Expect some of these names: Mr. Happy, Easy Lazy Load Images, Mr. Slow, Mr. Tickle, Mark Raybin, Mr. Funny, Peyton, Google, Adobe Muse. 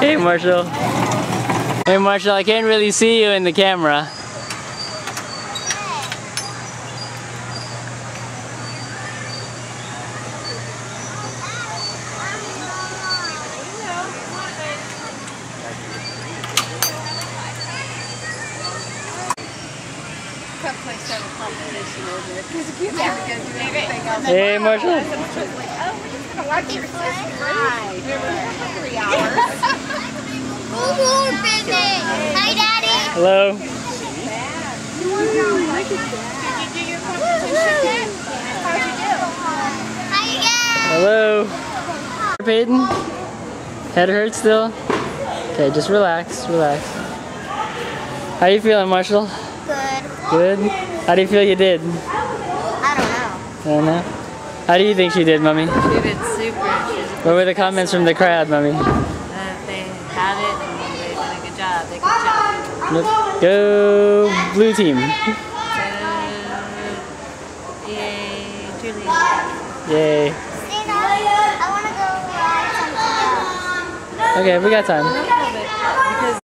Hey Marshall. Hey Marshall, I can't really see you in the camera. Hey Marshall. I was just like, oh, we're just gonna watch your sister 3 hours. Hi Daddy. Hello. Did you do your competition yet? How'd you do? How you go? Hello. Peyton? Head hurts still? Okay, just relax, relax. How you feeling, Marshall? Good. Good? How do you feel you did? I don't know. How do you think she did, Mommy? She did super. What were the comments from the crowd, Mommy? They had it and they did a good job. They good job. Go blue team. Yay, Julie. Yay. I want to go ride something else. Okay, we got time.